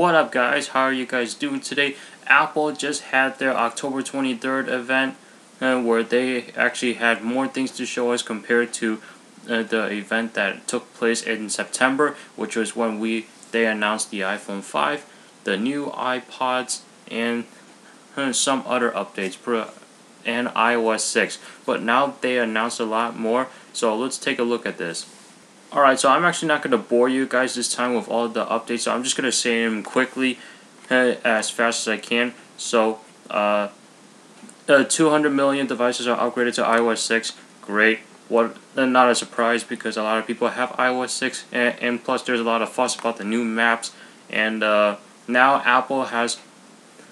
What up, guys? How are you guys doing today? Apple just had their October 23rd event where they actually had more things to show us compared to the event that took place in September, which was when they announced the iPhone 5, the new iPods, and some other updates and iOS 6. But now they announced a lot more, so let's take a look at this. Alright, so I'm actually not going to bore you guys this time with all the updates, so I'm just going to say them quickly as fast as I can. So, 200 million devices are upgraded to iOS 6. Great. What? Not a surprise because a lot of people have iOS 6, and plus there's a lot of fuss about the new maps. And now Apple has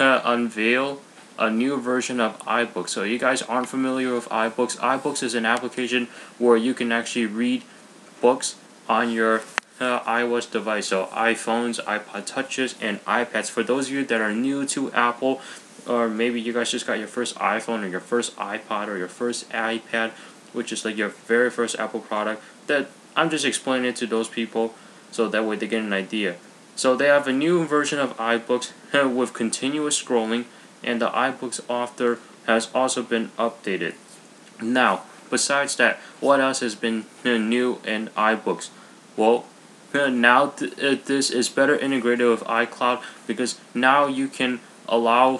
unveiled a new version of iBooks. So you guys aren't familiar with iBooks. iBooks is an application where you can actually read books on your iOS device, so iPhones, iPod Touches, and iPads. For those of you that are new to Apple, or maybe you guys just got your first iPhone or your first iPod or your first iPad, which is like your very first Apple product, that I'm just explaining it to those people so that way they get an idea. So they have a new version of iBooks with continuous scrolling, and the iBooks author has also been updated. Now, besides that, what else has been new in iBooks? Well, now this is better integrated with iCloud because now you can allow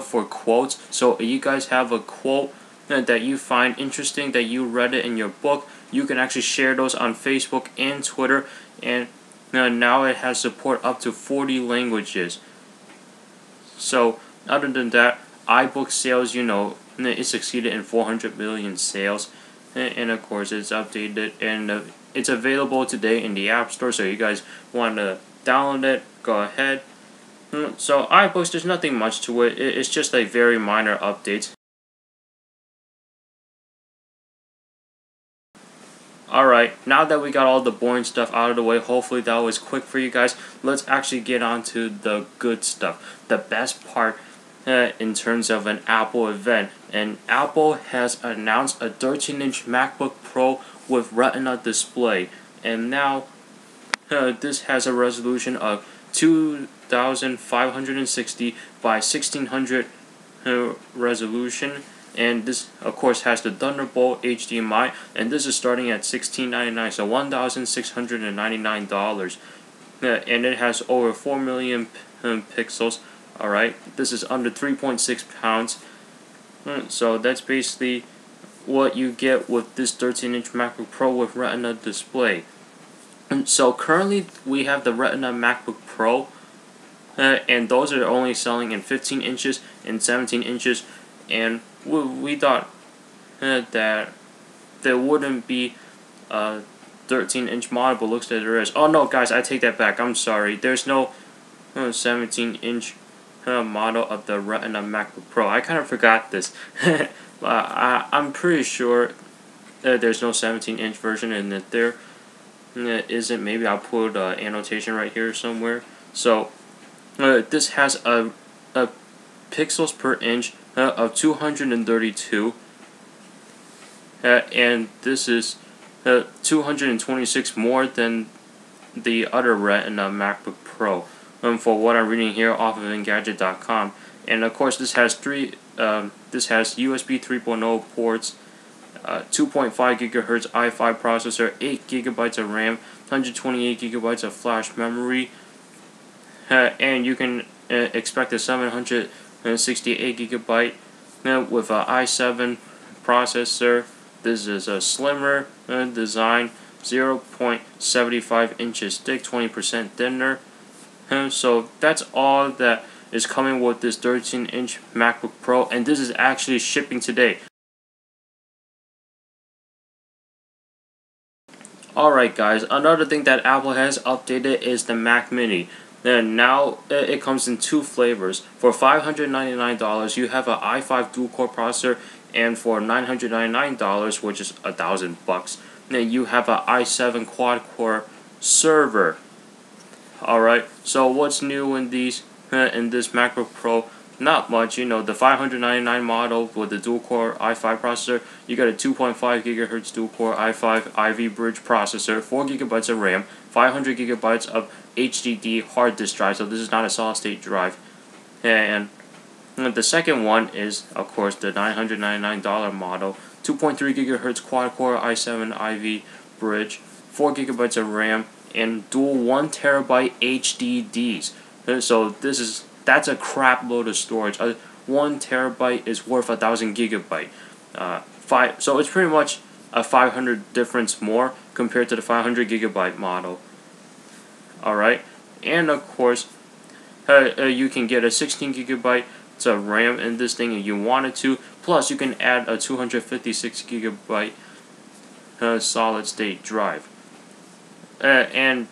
for quotes. So you guys have a quote that you find interesting, that you read it in your book, you can actually share those on Facebook and Twitter, and now it has support up to 40 languages. So other than that, iBook sales, you know, it succeeded in 400 million sales, and of course it's updated and it's available today in the App Store, so you guys want to download it, go ahead. So iBooks, there's nothing much to it, it's just like very minor updates. Alright, now that we got all the boring stuff out of the way, hopefully that was quick for you guys. Let's actually get on to the good stuff, the best part in terms of an Apple event. And Apple has announced a 13-inch MacBook Pro with Retina Display. And now, this has a resolution of 2560 by 1600 resolution. And this, of course, has the Thunderbolt HDMI, and this is starting at $1,699, so $1,699. And it has over 4 million pixels, alright? This is under 3.6 pounds. So that's basically what you get with this 13-inch MacBook Pro with Retina display. So currently, we have the Retina MacBook Pro, and those are only selling in 15 inches and 17 inches, and we thought that there wouldn't be a 13-inch model, but looks like there is. Oh no, guys, I take that back. I'm sorry. There's no 17-inch model of the Retina MacBook Pro. I kind of forgot this. I'm pretty sure that there's no 17-inch version, and that there isn't. Maybe I'll put an annotation right here somewhere. So this has a pixels per inch of 232, and this is 226 more than the other Retina MacBook Pro, for what I'm reading here off of Engadget.com. And of course this has USB 3.0 ports, 2.5 gigahertz i5 processor, 8 gigabytes of RAM, 128 gigabytes of flash memory, and you can expect a 768 gigabyte with an i7 processor. This is a slimmer design, 0.75 inches thick, 20% thinner. So that's all that is coming with this 13-inch MacBook Pro, and this is actually shipping today. Alright guys, another thing that Apple has updated is the Mac Mini. And now it comes in two flavors. For $599 you have an i5 dual core processor, and for $999, which is $1,000, then you have an i7 quad core server. Alright, so what's new in these in this MacBook Pro? Not much, you know, the $599 model with the dual core i5 processor, you got a 2.5 gigahertz dual core i5 Ivy Bridge processor, 4 gigabytes of RAM, 500 gigabytes of HDD hard disk drive, so this is not a solid state drive. And the second one is, of course, the $999 model, 2.3 gigahertz quad core i7 Ivy Bridge, 4 gigabytes of RAM, and dual 1 terabyte HDDs. So this is, that's a crap load of storage. 1 terabyte is worth 1,000 gigabyte. So it's pretty much a 500 difference more compared to the 500 gigabyte model. Alright, and of course, you can get a 16 gigabyte of RAM in this thing if you wanted to. Plus, you can add a 256 gigabyte solid state drive. And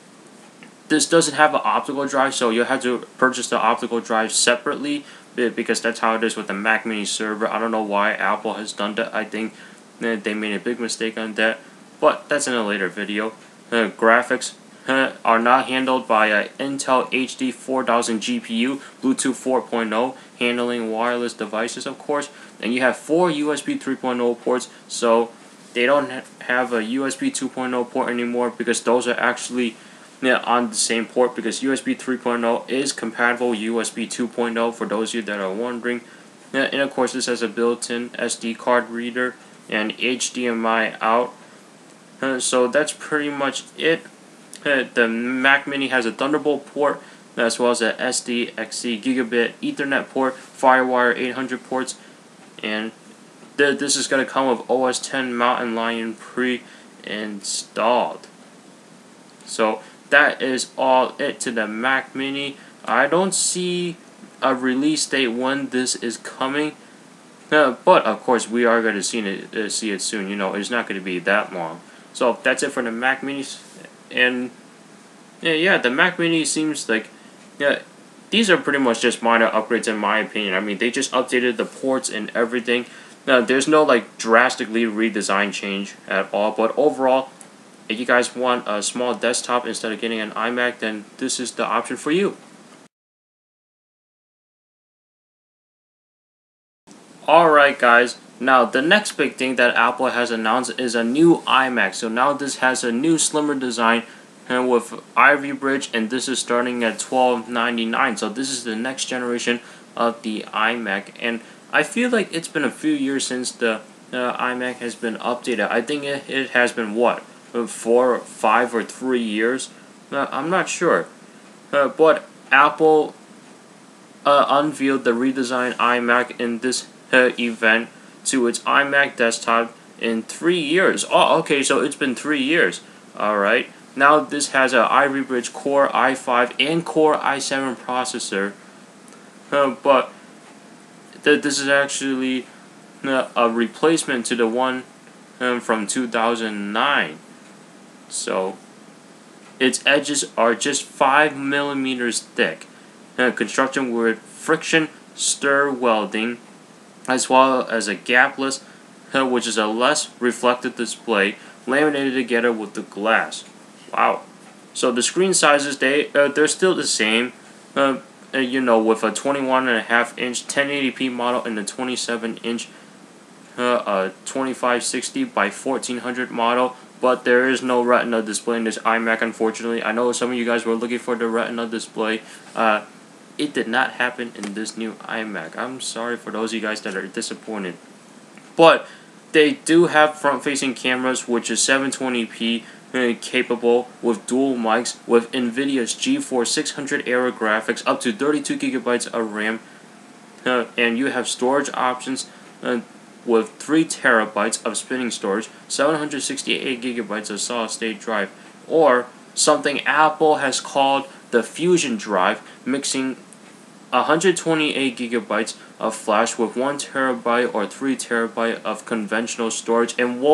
this doesn't have an optical drive, so you'll have to purchase the optical drive separately, because that's how it is with the Mac Mini server. I don't know why Apple has done that. I think they made a big mistake on that, but that's in a later video. Graphics are not handled by an Intel HD 4000 GPU, Bluetooth 4.0, handling wireless devices, of course. And you have 4 USB 3.0 ports, so they don't have a USB 2.0 port anymore, because those are actually on the same port, because USB 3.0 is compatible USB 2.0 for those of you that are wondering. And of course, this has a built-in SD card reader and HDMI out. So that's pretty much it. The Mac Mini has a Thunderbolt port, as well as a SDXC Gigabit Ethernet port, FireWire 800 ports, and this is going to come with OS X Mountain Lion pre-installed. So that is all it to the Mac Mini. I don't see a release date when this is coming, but of course we are going to see it soon. You know, it's not going to be that long. So that's it for the Mac Mini. And yeah, the Mac Mini seems like, these are pretty much just minor upgrades in my opinion. I mean, they just updated the ports and everything. Now, there's no like drastically redesign change at all. But overall, if you guys want a small desktop instead of getting an iMac, then this is the option for you. Alright guys, now the next big thing that Apple has announced is a new iMac. So now this has a new slimmer design and with Ivy Bridge, and this is starting at $12.99. So this is the next generation of the iMac, and I feel like it's been a few years since the iMac has been updated. I think it has been, what, 4 or 5 or 3 years? I'm not sure, but Apple unveiled the redesigned iMac in this event to its iMac desktop in 3 years. Oh, okay, so it's been 3 years. Alright, now this has a Ivy Bridge Core i5 and Core i7 processor, but this is actually a replacement to the one from 2009. So its edges are just 5 millimeters thick. Construction with friction stir welding, as well as a gapless, which is a less reflective display, laminated together with the glass. Wow. So the screen sizes, they're still the same, you know, with a 21.5 inch 1080p model and a 27 inch 2560 by 1400 model. But there is no Retina display in this iMac, unfortunately. I know some of you guys were looking for the Retina display. It did not happen in this new iMac. I'm sorry for those of you guys that are disappointed. But they do have front-facing cameras, which is 720p capable, with dual mics, with NVIDIA's GeForce 600 Era graphics, up to 32 gigabytes of RAM, and you have storage options with 3 terabytes of spinning storage, 768 gigabytes of solid-state drive, or something Apple has called the Fusion Drive, mixing 128 gigabytes of flash with 1 terabyte or 3 terabyte of conventional storage. And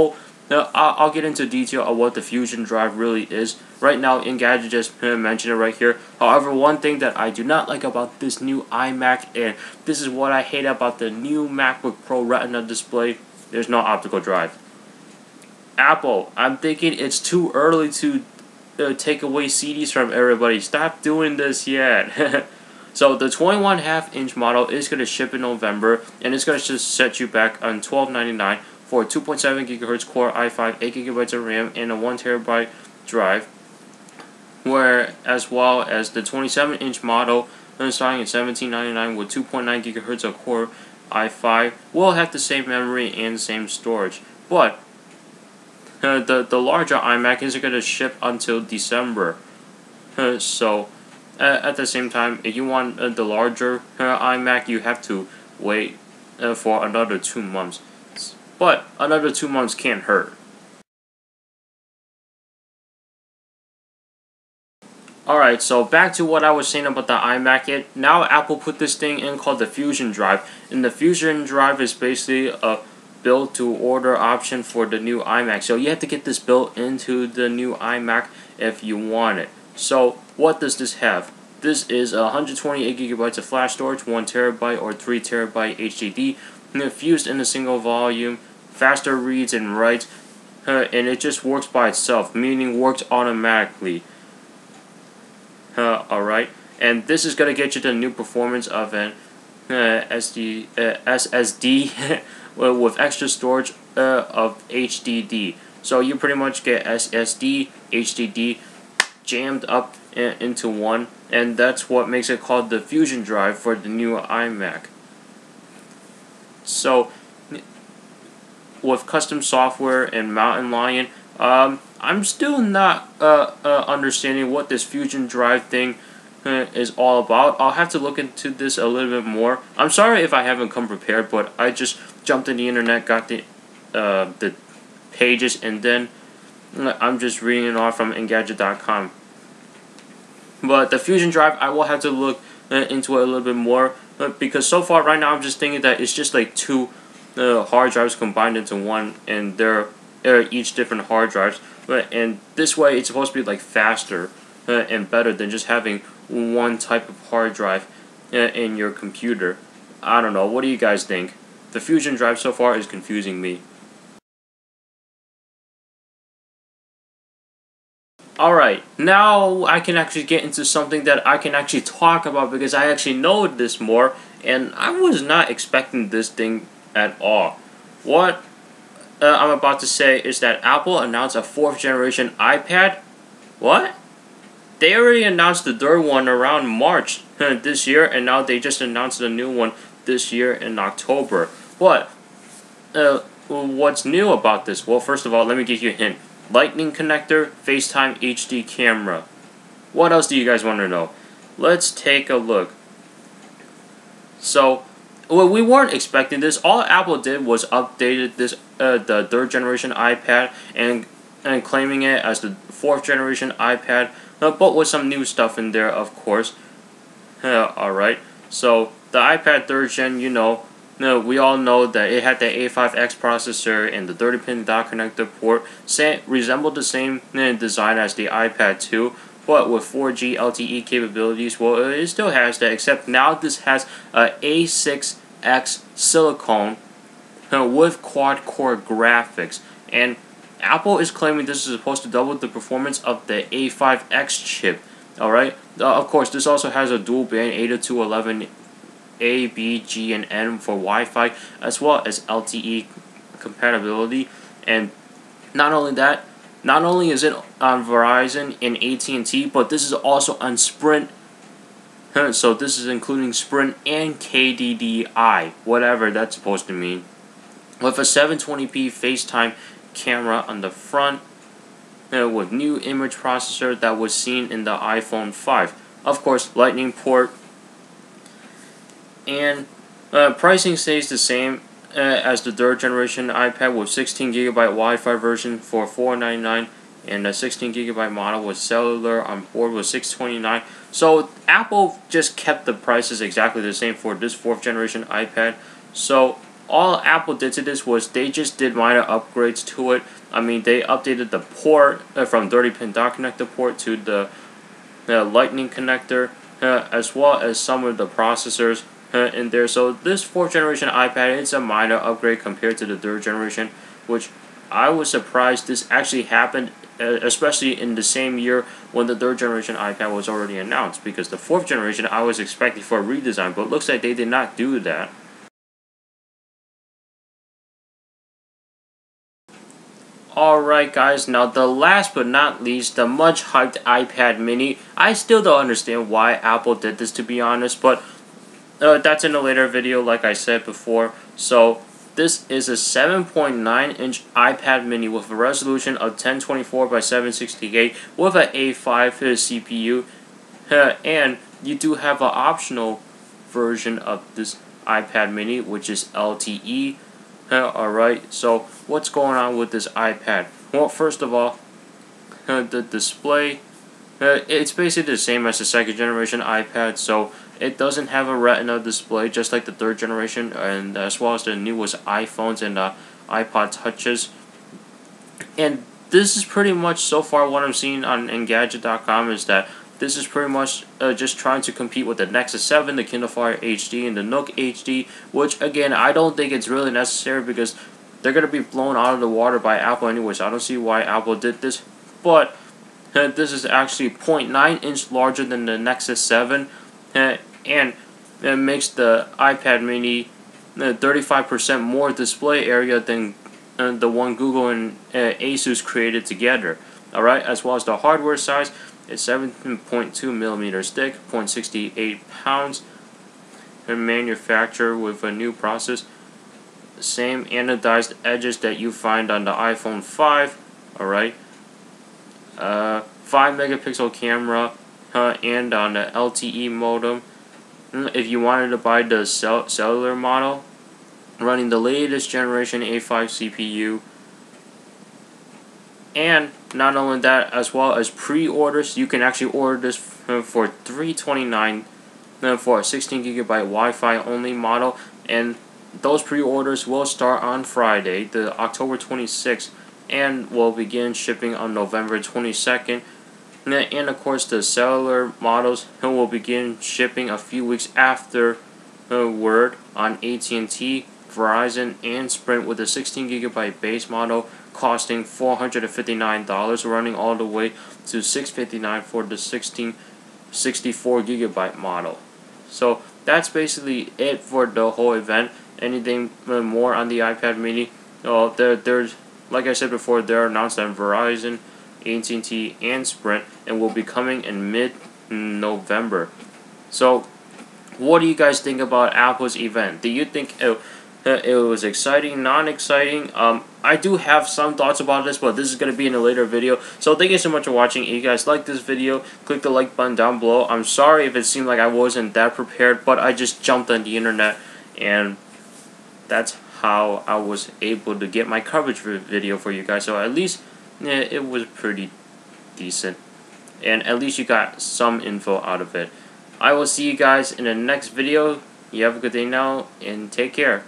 I'll get into detail on what the Fusion Drive really is. Right now, Engadget just mentioned it right here. However, one thing that I do not like about this new iMac, and this is what I hate about the new MacBook Pro Retina display, there's no optical drive. Apple, I'm thinking it's too early to take away CDs from everybody. Stop doing this yet. So the 21.5 inch model is going to ship in November, and it's going to just set you back on $12.99 for 2.7 gigahertz Core i5, 8 gigabytes of RAM, and a 1 terabyte drive. where as well as the 27-inch model starting at $17.99 with 2.9 GHz of Core i5 will have the same memory and same storage, but the larger iMac isn't going to ship until December. So at the same time, if you want the larger iMac, you have to wait for another 2 months. But another 2 months can't hurt. Alright, so back to what I was saying about the iMac. Now Apple put this thing in called the Fusion Drive. And the Fusion Drive is basically a build-to-order option for the new iMac. So you have to get this built into the new iMac if you want it. So what does this have? This is 128 GB of flash storage, 1 TB or 3 TB HDD, fused in a single volume, faster reads and writes, and it just works by itself, meaning works automatically. Alright, and this is going to get you the new performance of an SSD with extra storage of HDD. So you pretty much get SSD, HDD jammed up into one, and that's what makes it called the Fusion Drive for the new iMac. So with custom software and Mountain Lion, I'm still not understanding what this Fusion Drive thing is all about. I'll have to look into this a little bit more. I'm sorry if I haven't come prepared, but I just jumped in the internet, got the pages, and then I'm just reading it off from Engadget.com. But the Fusion Drive, I will have to look into it a little bit more, because so far right now I'm just thinking that it's just like two hard drives combined into one, and they're each different hard drives, and this way it's supposed to be like faster and better than just having one type of hard drive in your computer. I don't know, what do you guys think? The Fusion Drive so far is confusing me. Alright, now I can actually get into something that I can actually talk about, because I actually know this more, and I was not expecting this thing at all. What I'm about to say is that Apple announced a 4th generation iPad. What? They already announced the third one around March this year, and now they just announced the new one this year in October. What? What's new about this? Well, first of all, let me give you a hint. Lightning connector, FaceTime HD camera. What else do you guys want to know? Let's take a look. So, well, we weren't expecting this. All Apple did was updated this the 3rd generation iPad and claiming it as the 4th generation iPad, but with some new stuff in there, of course. Alright, so the iPad 3rd gen, you know, we all know that it had the A5X processor and the 30-pin dock connector port, resembled the same design as the iPad 2, but with 4G LTE capabilities. Well, it still has that, except now this has a A6X silicone with quad-core graphics, and Apple is claiming this is supposed to double the performance of the A5X chip. Alright, of course, this also has a dual-band 802.11 A, B, G, and N for Wi-Fi, as well as LTE compatibility. And not only that, not only is it on Verizon and AT&T, but this is also on Sprint. So this is including Sprint and KDDI, whatever that's supposed to mean. With a 720p FaceTime camera on the front, with new image processor that was seen in the iPhone 5. Of course, Lightning port. And pricing stays the same as the 3rd generation iPad, with 16 GB Wi-Fi version for $499, and a 16 GB model with cellular on board was $629. So Apple just kept the prices exactly the same for this 4th generation iPad. So all Apple did to this was they just did minor upgrades to it. I mean, they updated the port from 30-pin dock connector port to the Lightning connector, as well as some of the processors in there. So this 4th generation iPad is a minor upgrade compared to the 3rd generation, which I was surprised this actually happened, especially in the same year when the 3rd generation iPad was already announced, because the 4th generation I was expecting for a redesign, but it looks like they did not do that. Alright guys, now the last but not least, the much hyped iPad Mini. I still don't understand why Apple did this, to be honest, but that's in a later video like I said before. So this is a 7.9 inch iPad Mini with a resolution of 1024 by 768 with an A5 CPU, and you do have an optional version of this iPad Mini which is LTE. Alright, so what's going on with this iPad? Well, first of all, the display, it's basically the same as the second generation iPad, so it doesn't have a Retina display just like the third generation, and as well as the newest iPhones and iPod Touches. And this is pretty much, so far what I'm seeing on Engadget.com is that this is pretty much just trying to compete with the Nexus 7, the Kindle Fire HD, and the Nook HD, which again, I don't think it's really necessary because they're going to be blown out of the water by Apple anyways. I don't see why Apple did this, but this is actually 0.9 inch larger than the Nexus 7, and it makes the iPad Mini 35% more display area than the one Google and Asus created together. Alright, as well as the hardware size. It's 7.2 millimeters thick, 0.68 pounds, and manufactured with a new process. Same anodized edges that you find on the iPhone 5, alright. 5 megapixel camera, and on the LTE modem. If you wanted to buy the cellular model, running the latest generation A5 CPU, and not only that, as well as pre-orders, you can actually order this for $329 for a 16GB Wi-Fi only model, and those pre-orders will start on Friday, the October 26th, and will begin shipping on November 22nd. And of course, the cellular models will begin shipping a few weeks afterward on AT&T, Verizon, and Sprint, with a 16GB base model costing $459, running all the way to $659 for the 64GB model. So that's basically it for the whole event. Anything more on the iPad Mini? There's, like I said before, they're announced on Verizon, AT&T, and Sprint, and will be coming in mid-November. So what do you guys think about Apple's event? Do you think it was exciting, non-exciting? I do have some thoughts about this, but this is going to be in a later video. So thank you so much for watching. If you guys like this video, click the like button down below. I'm sorry if it seemed like I wasn't that prepared, but I just jumped on the internet, and that's how I was able to get my coverage video for you guys. So at least it was pretty decent, and at least you got some info out of it. I will see you guys in the next video. You have a good day now, and take care.